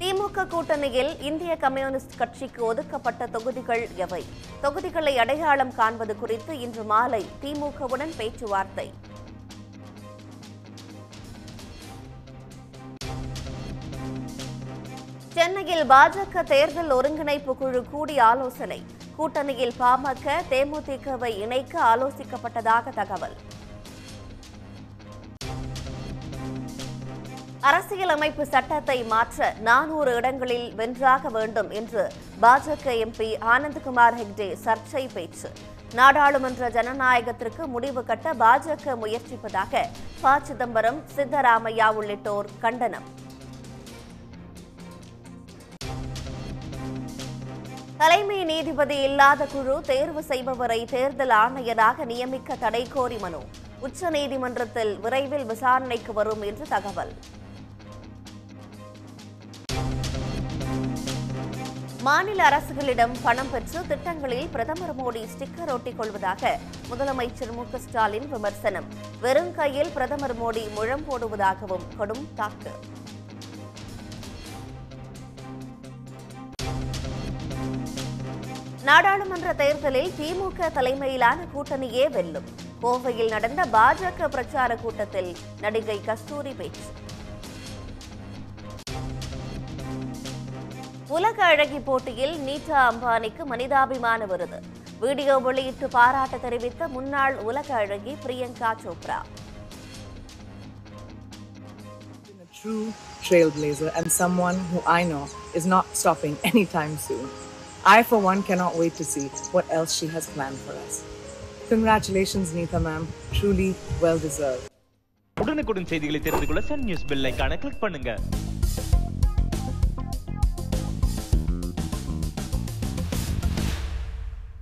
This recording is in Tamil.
திமுக கூட்டணியில் இந்திய கம்யூனிஸ்ட் கட்சிக்கு ஒதுக்கப்பட்ட தொகுதிகள் எவை? தொகுதிகளை அடையாளம் காண்பது குறித்து இன்று மாலை திமுகவுடன் பேச்சுவார்த்தை. சென்னையில் பாஜக தேர்தல் ஒருங்கிணைப்பு குழு கூடி ஆலோசனை. கூட்டணியில் பாமக தேமுதிகவை இணைக்க ஆலோசிக்கப்பட்டதாக தகவல். அரசியலமைப்பு சட்டத்தை மாற்ற 400 இடங்களில் வென்றாக வேண்டும் என்று பாஜக எம்பி ஆனந்த்குமார் ஹெக்டே சர்ச்சை பேச்சு. நாடாளுமன்ற ஜனநாயகத்திற்கு முடிவு கட்ட பாஜக முயற்சிப்பதாக ப. சிதம்பரம், சித்தராமையா உள்ளிட்டோர் கண்டனம். தலைமை நீதிபதி இல்லாத குழு தேர்வு செய்பவரை தேர்தல் ஆணையராக நியமிக்க தடை கோரி மனு உச்சநீதிமன்றத்தில் விரைவில் விசாரணைக்கு வரும் என்று தகவல். மாநில அரசுகளிடம் பணம் பெற்று திட்டங்களில் பிரதமர் மோடி ஸ்டிக்கர் ஒட்டிக் கொள்வதாக முதலமைச்சர் மு க ஸ்டாலின் விமர்சனம். வெறும் கையில் பிரதமர் மோடி முழம் போடுவதாகவும் கடும் தாக்கு. நாடாளுமன்ற தேர்தலில் திமுக தலைமையிலான கூட்டணியே வெல்லும். கோவையில் நடந்த பாஜக பிரச்சார கூட்டத்தில் நடிகை கஸ்தூரி பேச்சு. உலக அழகி போட்டியில் நீதா அம்பானிக்கு மனிதாபிமான விருது. வீடியோ வெளியிட்டு பாராட்டு தெரிவித்த முன்னாள் உலக அழகி Priyanka Chopra. True trailblazer and someone who I know is not stopping anytime soon. I for one cannot wait to see what else she has planned for us. Congratulations Neetha ma'am, truly well deserved. உடனுக்குடன் செய்திகளை தெரிந்து கொள்ள சன் நியூஸ் பெல் ஐகானை கிளிக் பண்ணுங்க.